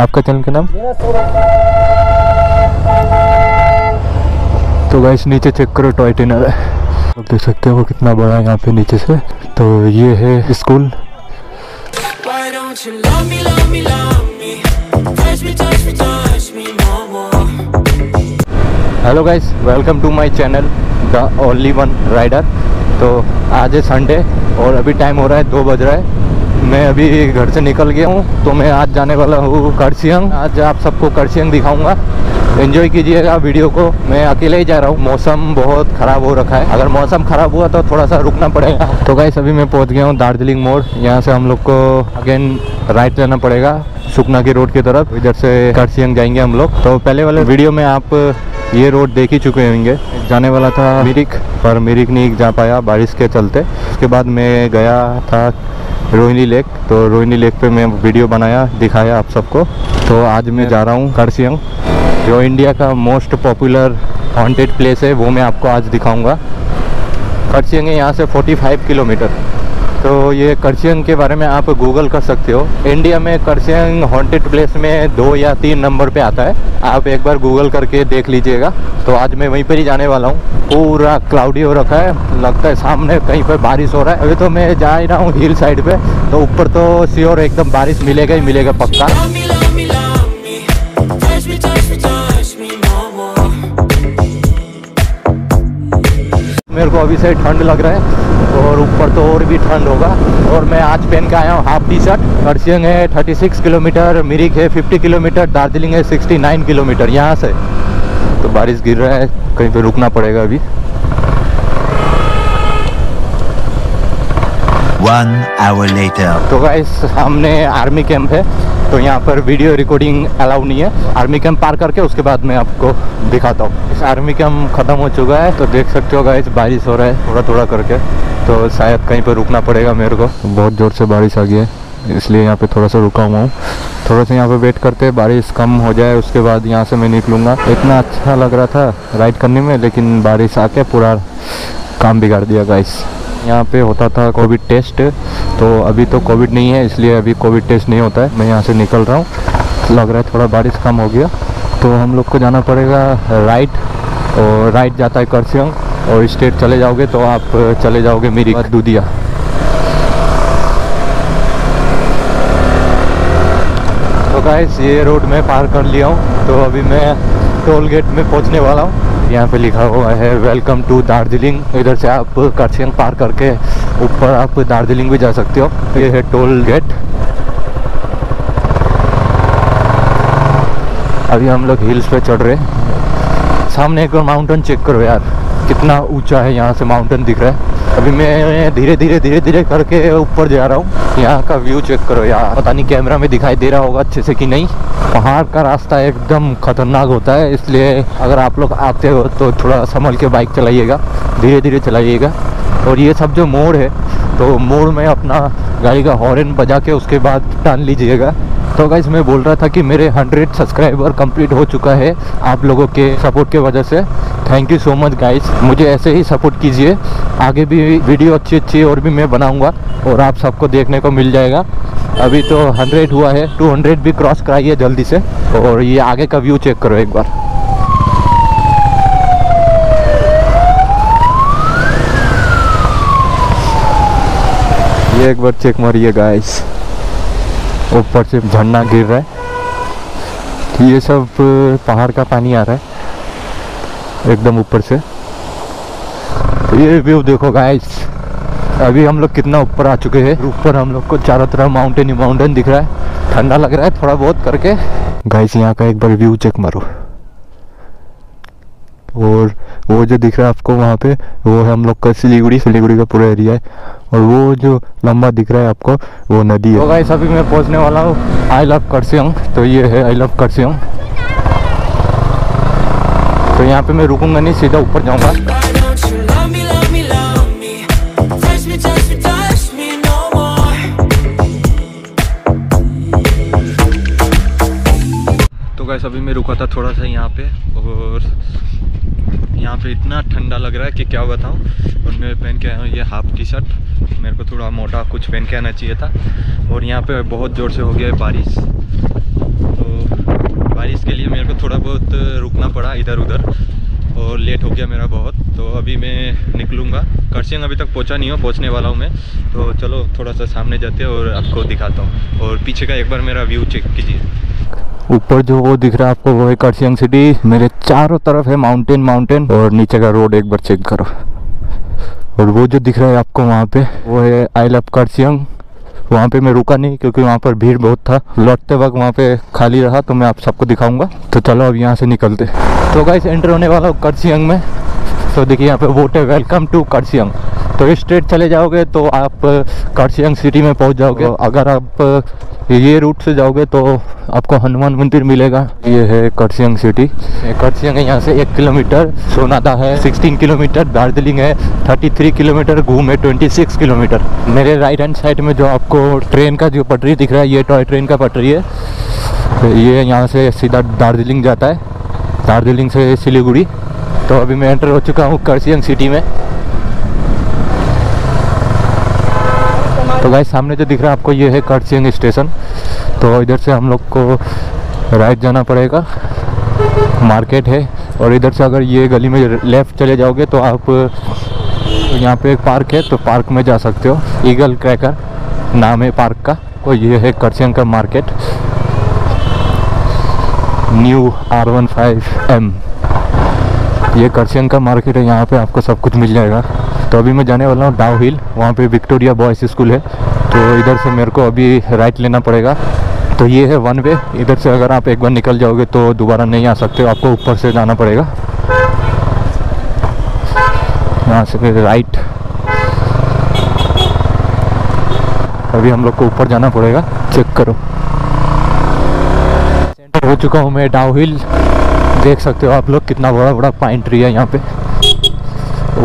आपका चैनल का नाम? तो गाइस नीचे चेक करो, टॉय ट्रेनर है, आप देख सकते हो कितना बड़ा है यहाँ पे नीचे से। तो ये है school. Hello guys, welcome to my channel the only one rider. तो आज है संडे और अभी टाइम हो रहा है 2 बज रहा है। मैं अभी घर से निकल गया हूँ, तो मैं आज जाने वाला हूँ कर्सियांग। आज आप सबको कर्सियांग दिखाऊंगा, एंजॉय कीजिएगा वीडियो को। मैं अकेले ही जा रहा हूँ, मौसम बहुत ख़राब हो रखा है। अगर मौसम ख़राब हुआ तो थोड़ा सा रुकना पड़ेगा। तो गाइस अभी मैं पहुँच गया हूँ दार्जिलिंग मोड़। यहाँ से हम लोग को अगेन राइट लेना पड़ेगा सुकना की रोड की तरफ। इधर से कर्सियांग जाएंगे हम लोग। तो पहले वाले वीडियो में आप ये रोड देख ही चुके होंगे। जाने वाला था मिरिक, पर मिरिक नहीं जा पाया बारिश के चलते। उसके बाद मैं गया था रोहिणी लेक, तो रोहिणी लेक पे मैं वीडियो बनाया, दिखाया आप सबको। तो आज मैं जा रहा हूँ कर्सियांग, जो इंडिया का मोस्ट पॉपुलर हॉन्टेड प्लेस है, वो मैं आपको आज दिखाऊंगा। कर्सियांग यहाँ से 45 किलोमीटर। तो ये कर्सियांग के बारे में आप गूगल कर सकते हो। इंडिया में कर्सियांग हॉन्टेड प्लेस में 2 या 3 नंबर पे आता है, आप एक बार गूगल करके देख लीजिएगा। तो आज मैं वहीं पर ही जाने वाला हूँ। पूरा क्लाउडी हो रखा है, लगता है सामने कहीं पर बारिश हो रहा है। अभी तो मैं जा ही रहा हूँ हिल साइड पर, तो ऊपर तो श्योर एकदम बारिश मिलेगा ही मिलेगा, पक्का। मेरे को अभी से ठंड लग रहा है और ऊपर तो और भी ठंड होगा। और मैं आज पहन के आया हूँ हाफ टी शर्ट। अर्शियंग है 36 किलोमीटर, मिरिक है 50 किलोमीटर, दार्जिलिंग है 69 किलोमीटर यहाँ से। तो बारिश गिर रहा है, कहीं पे रुकना पड़ेगा अभी। 1 hour later। तो गाइस सामने आर्मी कैंप है, तो यहाँ पर वीडियो रिकॉर्डिंग अलाउ नहीं है। आर्मी कैंप पार करके उसके बाद मैं आपको दिखाता हूँ। इस आर्मी कैंप ख़त्म हो चुका है, तो देख सकते हो गाइस बारिश हो रहा है थोड़ा थोड़ा करके। तो शायद कहीं पर रुकना पड़ेगा मेरे को। बहुत ज़ोर से बारिश आ गई है, इसलिए यहाँ पे थोड़ा सा रुका हुआ हूँ। थोड़ा सा यहाँ पर वेट करते हैं बारिश कम हो जाए, उसके बाद यहाँ से मैं निकलूँगा। इतना अच्छा लग रहा था राइड करने में, लेकिन बारिश आके पूरा काम बिगाड़ दिया गाइस। यहाँ पे होता था कोविड टेस्ट, तो अभी तो कोविड नहीं है, इसलिए अभी कोविड टेस्ट नहीं होता है। मैं यहाँ से निकल रहा हूँ, लग रहा है थोड़ा बारिश कम हो गया। तो हम लोग को जाना पड़ेगा राइट, और राइट जाता है कर्सियांग, और स्ट्रेट चले जाओगे तो आप चले जाओगे मिरिक दूधिया। तो गाइस ये रोड मैं पार कर लिया हूँ, तो अभी मैं टोल गेट में पहुँचने वाला हूँ। यहाँ पे लिखा हुआ है वेलकम टू दार्जिलिंग। इधर से आप कर्सियांग पार करके ऊपर आप दार्जिलिंग भी जा सकते हो। ये है टोल गेट। अभी हम लोग हिल्स पे चढ़ रहे हैं। सामने एक माउंटेन चेक करो यार, कितना ऊंचा है, यहाँ से माउंटेन दिख रहा है। अभी मैं धीरे धीरे करके ऊपर जा रहा हूँ। यहाँ का व्यू चेक करो यार, पता नहीं कैमरा में दिखाई दे रहा होगा अच्छे से कि नहीं। पहाड़ का रास्ता एकदम खतरनाक होता है, इसलिए अगर आप लोग आते हो तो थोड़ा संभल के बाइक चलाइएगा, धीरे धीरे चलाइएगा। और ये सब जो मोड़ है, तो मोड़ में अपना गाड़ी का हॉर्न बजा के उसके बाद टर्न लीजिएगा। तो गाइस मैं बोल रहा था कि मेरे 100 सब्सक्राइबर कंप्लीट हो चुका है आप लोगों के सपोर्ट के वजह से। Thank you so much guys, मुझे ऐसे ही सपोर्ट कीजिए। आगे भी वीडियो अच्छी और भी मैं बनाऊँगा और आप सबको देखने को मिल जाएगा। अभी तो 100 हुआ है, 200 भी क्रॉस कराइए जल्दी से। और ये आगे का व्यू चेक करो एक बार। ये एक बार चेक मारिए गाइस, ऊपर से झरना गिर रहा है। ये सब पहाड़ का पानी आ रहा है एकदम ऊपर से। ये व्यू देखो गाइस, अभी हम लोग कितना ऊपर आ चुके हैं। ऊपर हम लोग को चारों तरफ माउंटेन ही माउंटेन दिख रहा है। ठंडा लग रहा है थोड़ा बहुत करके। गाइस यहाँ का एक बार व्यू चेक मारो। और वो जो दिख रहा है आपको वहाँ पे, वो है हम लोग का सिलीगुड़ी का पूरा एरिया है। और वो जो लंबा दिख रहा है आपको, वो नदी है। तो गाइस अभी मैं पहुँचने वाला हूँ आई लव कर्सियांग। तो ये है आई लव कर्सियांग। तो यहाँ पे मैं रुकूंगा नहीं, सीधा ऊपर जाऊँगा। गाइस अभी मैं रुका था थोड़ा सा यहाँ पे, और यहाँ पे इतना ठंडा लग रहा है कि क्या बताऊँ। और मैं पहन के आया हूँ ये हाफ टी शर्ट, मेरे को थोड़ा मोटा कुछ पहन के आना चाहिए था। और यहाँ पे बहुत ज़ोर से हो गया है बारिश। तो बहुत रुकना पड़ा इधर उधर और लेट हो गया मेरा बहुत। तो अभी मैं निकलूँगा, कर्सियांग अभी तक पहुँचा नहीं हूँ, पहुँचने वाला हूँ मैं। तो चलो थोड़ा सा सामने जाते हैं और आपको दिखाता हूँ। और पीछे का एक बार मेरा व्यू चेक कीजिए, ऊपर जो वो दिख रहा है आपको वो है कर्सियांग सिटी। मेरे चारों तरफ है माउंटेन माउंटेन। और नीचे का रोड एक बार चेक करो, और वो जो दिख रहा है आपको वहाँ पे वो है आई लव कर्सियांग। वहाँ पे मैं रुका नहीं क्योंकि वहाँ पर भीड़ बहुत था, लौटते वक्त वहाँ पे खाली रहा, तो मैं आप सबको दिखाऊंगा। तो चलो अब यहाँ से निकलते। तो गाइस एंटर होने वाला हूँ कर्सियांग में। तो देखिए यहाँ पे वोट है वेलकम टू कर्सियांग। तो स्ट्रेट चले जाओगे तो आप कर्सियांग सिटी में पहुँच जाओगे। तो अगर आप ये रूट से जाओगे तो आपको हनुमान मंदिर मिलेगा। ये है कर्सियांग सिटी। कर्सियांग है यहाँ से 1 किलोमीटर, सोनाटा है 16 किलोमीटर, दार्जिलिंग है 33 किलोमीटर, घूम है 26 किलोमीटर। मेरे राइट हैंड साइड में जो आपको ट्रेन का जो पटरी दिख रहा है ये टॉय ट्रेन का पटरी है। ये यहाँ से सीधा दार्जिलिंग जाता है, दार्जिलिंग से सिलीगुड़ी। तो अभी मैं एंटर हो चुका हूँ कर्सियांग सिटी में। तो गाइस सामने जो दिख रहा है आपको ये है कर्सियांग स्टेशन। तो इधर से हम लोग को राइट जाना पड़ेगा, मार्केट है। और इधर से अगर ये गली में लेफ़्ट चले जाओगे तो आप यहाँ पे एक पार्क है, तो पार्क में जा सकते हो। ईगल क्रैकर नाम है पार्क का। और ये है कर्सियांग का मार्केट, न्यू R15M। ये कर्सियांग का मार्केट है, यहाँ पे आपको सब कुछ मिल जाएगा। तो अभी मैं जाने वाला हूँ डाउ हिल, वहाँ पे विक्टोरिया बॉयज स्कूल है। तो इधर से मेरे को अभी राइट लेना पड़ेगा। तो ये है वन वे, इधर से अगर आप एक बार निकल जाओगे तो दोबारा नहीं आ सकते, आपको ऊपर से जाना पड़ेगा। यहाँ से फिर राइट, अभी हम लोग को ऊपर जाना पड़ेगा। चेक करो, सेंटर हो चुका हूँ मैं डाउ हिल। देख सकते हो आप लोग कितना बड़ा बड़ा पाइन ट्री है यहाँ पे।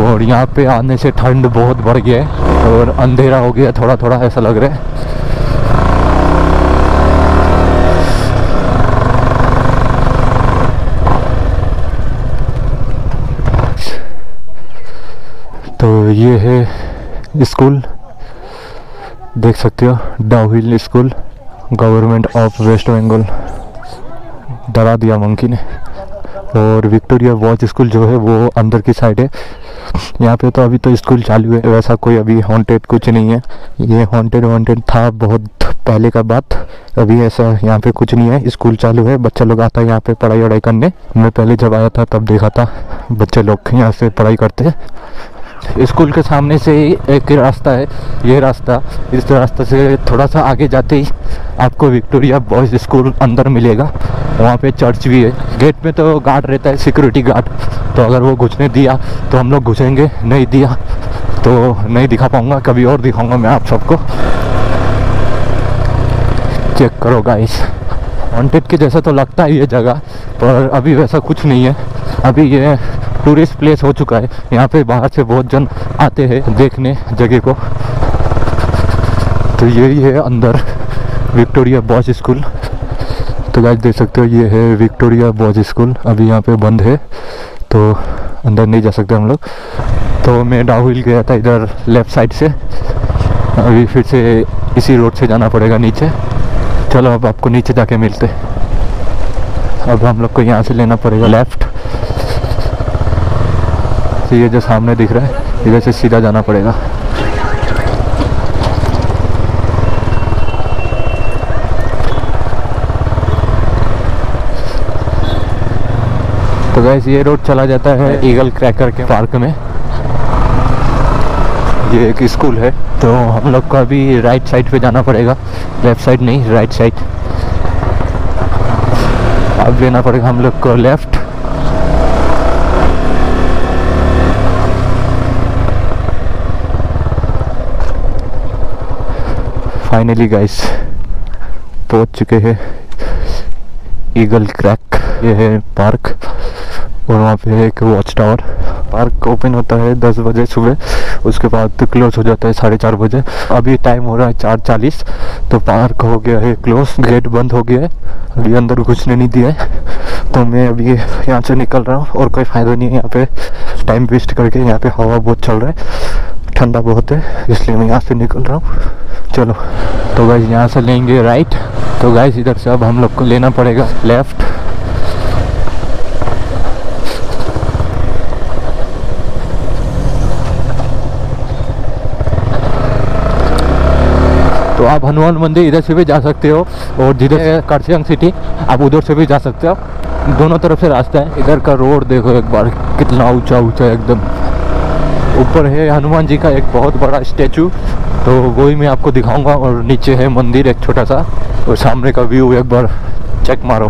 और यहाँ पे आने से ठंड बहुत बढ़ गया है और अंधेरा हो गया थोड़ा थोड़ा, ऐसा लग रहा है। तो ये है स्कूल, देख सकते हो डाउ हिल school, government of West Bengal. डरा दिया मंकी ने। और विक्टोरिया बॉयज स्कूल जो है वो अंदर की साइड है। यहाँ पे तो अभी तो स्कूल चालू है, वैसा कोई अभी हॉन्टेड कुछ नहीं है। ये हॉन्टेड वॉन्टेड था बहुत पहले का बात, अभी ऐसा यहाँ पे कुछ नहीं है। स्कूल चालू है, बच्चा लोग आता है यहाँ पे पढ़ाई वढ़ाई करने। मैं पहले जब आया था तब देखा था बच्चे लोग यहाँ से पढ़ाई करते हैं। स्कूल के सामने से ही एक रास्ता है, ये रास्ता। इस रास्ते से थोड़ा सा आगे जाते ही आपको विक्टोरिया बॉयज स्कूल अंदर मिलेगा। वहाँ पे चर्च भी है। गेट में तो गार्ड रहता है, सिक्योरिटी गार्ड। तो अगर वो घुसने दिया तो हम लोग घुसेंगे, नहीं दिया तो नहीं दिखा पाऊँगा, कभी और दिखाऊंगा मैं आप सबको। चेक करो गाइस, हॉन्टेड के जैसा तो लगता है ये जगह, पर अभी वैसा कुछ नहीं है। अभी ये टूरिस्ट प्लेस हो चुका है, यहाँ पे बाहर से बहुत जन आते हैं देखने जगह को। तो यही है अंदर विक्टोरिया बॉयज स्कूल। तो गाइस देख सकते हो ये है विक्टोरिया बॉयज स्कूल, अभी यहाँ पे बंद है तो अंदर नहीं जा सकते हम लोग। तो मैं डाउ हिल गया था इधर लेफ़्ट साइड से, अभी फिर से इसी रोड से जाना पड़ेगा नीचे। चलो अब आपको नीचे जाके मिलते। अब हम लोग को यहाँ से लेना पड़ेगा लेफ़्ट। तो ये जो सामने दिख रहा है इधर से सीधा जाना पड़ेगा। तो गाइस ये रोड चला जाता है ईगल क्रैकर के पार्क में। ये एक स्कूल है। तो हम लोग को अभी राइट साइड पे जाना पड़ेगा, लेफ्ट साइड नहीं, राइट साइड। अब लेना पड़ेगा हम लोग को लेफ्ट। फाइनली गाइस पहुंच चुके हैं ईगल क्रैक। ये है पार्क और वहाँ पे एक वॉच टावर। पार्क ओपन होता है 10 बजे सुबह, उसके बाद क्लोज हो जाता है 4:30 बजे। अभी टाइम हो रहा है 4:40, तो पार्क हो गया है क्लोज, गेट बंद हो गया है, अभी अंदर घुसने नहीं दिया है। तो मैं अभी यहाँ से निकल रहा हूँ और कोई फ़ायदा नहीं है यहाँ पे टाइम वेस्ट करके। यहाँ पे हवा बहुत चल रहा है, ठंडा बहुत है, इसलिए मैं यहाँ से निकल रहा हूँ। चलो तो गाइस यहाँ से लेंगे राइट। तो गाइस इधर से अब हम लोग को लेना पड़ेगा लेफ़्ट। आप हनुमान मंदिर इधर से भी जा सकते हो और जिधर कर्सियांग सिटी आप उधर से भी जा सकते हो। दोनों तरफ से रास्ता है। इधर का रोड देखो एक बार कितना ऊंचा ऊंचा एकदम। ऊपर है हनुमान जी का एक बहुत बड़ा स्टैचू, तो वही मैं आपको दिखाऊंगा। और नीचे है मंदिर एक छोटा सा, और सामने का व्यू एक बार चेक मारो।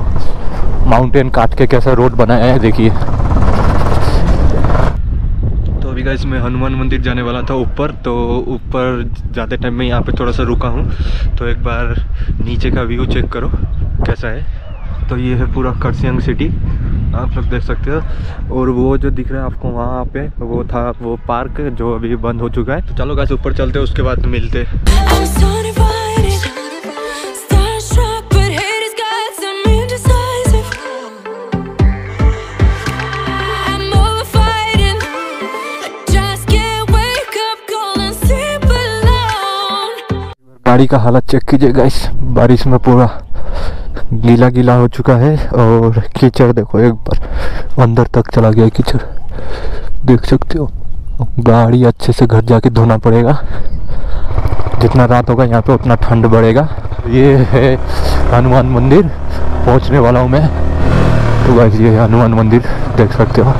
माउंटेन काट के कैसा रोड बनाया है देखिए। तो अभी गाइस मैं हनुमान मंदिर जाने वाला था ऊपर, तो ऊपर जाते टाइम मैं यहाँ पे थोड़ा सा रुका हूँ। तो एक बार नीचे का व्यू चेक करो कैसा है। तो ये है पूरा कर्सियांग सिटी, आप लोग देख सकते हो। और वो जो दिख रहा है आपको वहाँ पे, वो था वो पार्क जो अभी बंद हो चुका है। तो चलो गाइस ऊपर चलते हैं, उसके बाद मिलते हैं। गाड़ी का हालत चेक कीजिए गाइस, बारिश में पूरा गीला गीला हो चुका है। और कीचड़ देखो एक बार अंदर तक चला गया कीचड़, देख सकते हो। गाड़ी अच्छे से घर जाके धोना पड़ेगा। जितना रात होगा यहाँ पे उतना ठंड बढ़ेगा। ये है हनुमान मंदिर, पहुँचने वाला हूँ मैं। तो गाइस ये है हनुमान मंदिर, देख सकते हो।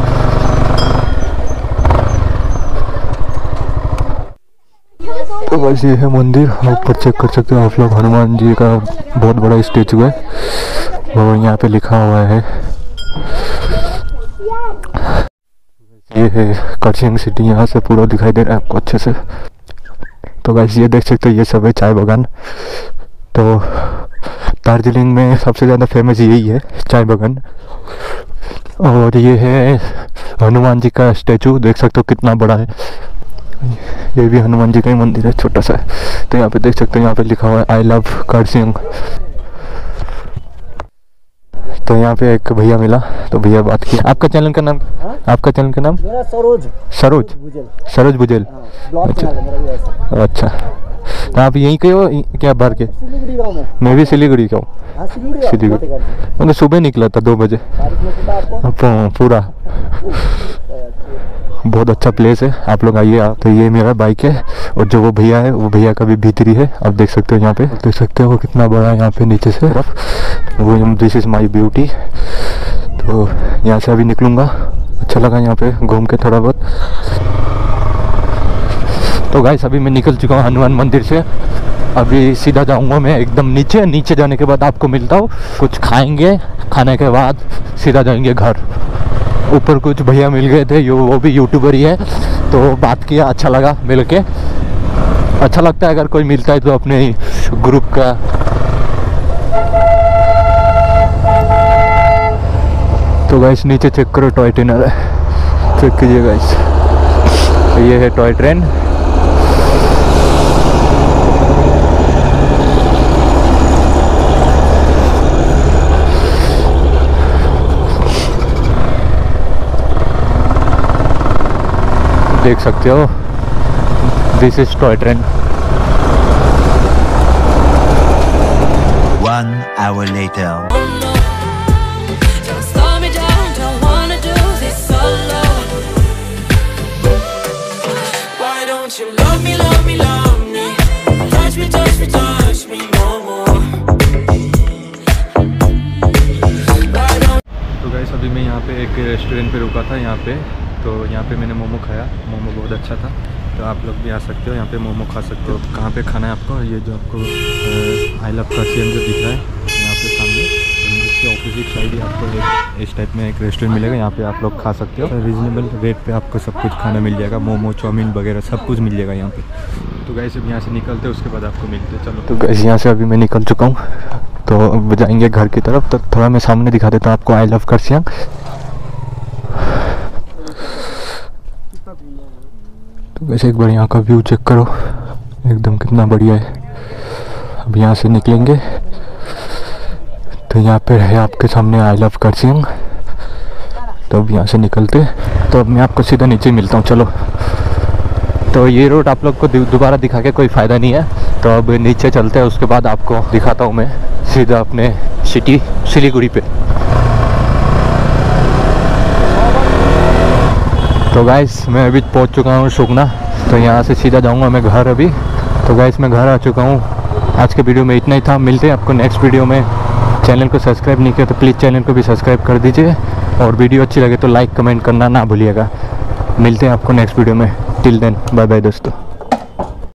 तो बस ये है मंदिर, ऊपर चेक कर सकते हो आप लोग। हनुमान जी का बहुत बड़ा स्टैचू है और यहाँ पे लिखा हुआ है। ये है कर्सियांग सिटी, यहाँ से पूरा दिखाई दे रहा है आपको अच्छे से। तो बस ये देख सकते हो, ये सब है चाय बागान। तो दार्जिलिंग में सबसे ज़्यादा फेमस यही है चाय बागान। और ये है हनुमान जी का स्टैचू, देख सकते हो कितना बड़ा है। ये भी हनुमान जी का ही मंदिर है, छोटा सा है। तो यहाँ पे देख सकते हो, यहाँ पे लिखा हुआ है आई लव कर्सियांग। तो यहाँ पे एक भैया मिला, तो भैया बात की। आपका चैनल का नाम हा? आपका चैनल का नाम सरोज भुजेल। अच्छा अच्छा, तो आप यहीं के हो क्या बाहर के? मैं भी सिलीगुड़ी का हूँ। सिलीगुड़ी मतलब सुबह निकला था 2 बजे पूरा। बहुत अच्छा प्लेस है, आप लोग आइए। तो ये मेरा बाइक है, और जो वो भैया है, वो भैया का भी भीतरी है। आप देख सकते हो, यहाँ पे देख सकते हो कितना बड़ा है। यहाँ पे नीचे से वो दिस इज माई ब्यूटी। तो यहाँ से अभी निकलूँगा। अच्छा लगा यहाँ पे घूम के थोड़ा बहुत। तो गाइस अभी मैं निकल चुका हूँ हनुमान मंदिर से। अभी सीधा जाऊँगा मैं एकदम नीचे। नीचे जाने के बाद आपको मिलता हूँ, कुछ खाएँगे। खाने के बाद सीधा जाएंगे घर। ऊपर कुछ भैया मिल गए थे, वो भी यूट्यूबर ही है, तो बात किया। अच्छा लगा मिलके। अच्छा लगता है अगर कोई मिलता है तो अपने ग्रुप का। तो गाइस नीचे चेक करो, टॉय ट्रेनर है, चेक कीजिए गाइस। ये है टॉय ट्रेन। देख सकते हो, this is toy train. 1 hour later. तो गाइस अभी मैं यहाँ पे एक रेस्टोरेंट पे रुका था। यहाँ पे तो यहाँ पे मैंने मोमो खाया। मोमो बहुत अच्छा था, तो आप लोग भी आ सकते हो, यहाँ पे मोमो खा सकते हो। कहाँ पे खाना है आपको? ये जो आपको आई लव कर्सियांग जो दिख रहा है यहाँ पे सामने, इसके ऑपोजिट साइड ही आपको एक इस टाइप में एक रेस्टोरेंट मिलेगा। यहाँ पे आप लोग खा सकते हो। रीजनेबल रेट पे आपको सब कुछ खाना मिल जाएगा, मोमो चाउमीन वगैरह सब कुछ मिल जाएगा यहाँ पे। तो गाइस अब यहाँ से निकलते हैं, उसके बाद आपको मिलते हैं। चलो तो गाइस यहाँ से अभी मैं निकल चुका हूँ, तो अब जाएंगे घर की तरफ। तो थोड़ा मैं सामने दिखा देता हूँ आपको आई लव कर्सियांग। तो वैसे एक बार यहाँ का व्यू चेक करो, एकदम कितना बढ़िया है। अब यहाँ से निकलेंगे, तो यहाँ पे है आपके सामने आई लव कर्सियांग। तो अब यहाँ से निकलते, तो अब मैं आपको सीधा नीचे मिलता हूँ। चलो तो ये रोड आप लोग को दोबारा दिखा के कोई फ़ायदा नहीं है, तो अब नीचे चलते हैं, उसके बाद आपको दिखाता हूँ मैं सीधा अपने सिटी सिलीगुड़ी पे। तो गाइस मैं अभी पहुंच चुका हूं सुकना, तो यहां से सीधा जाऊंगा मैं घर अभी। तो गाइस मैं घर आ चुका हूं। आज के वीडियो में इतना ही था। मिलते हैं आपको नेक्स्ट वीडियो में। चैनल को सब्सक्राइब नहीं किया तो प्लीज़ चैनल को भी सब्सक्राइब कर दीजिए, और वीडियो अच्छी लगे तो लाइक कमेंट करना ना भूलिएगा। मिलते हैं आपको नेक्स्ट वीडियो में। टिल देन बाय बाय दोस्तों।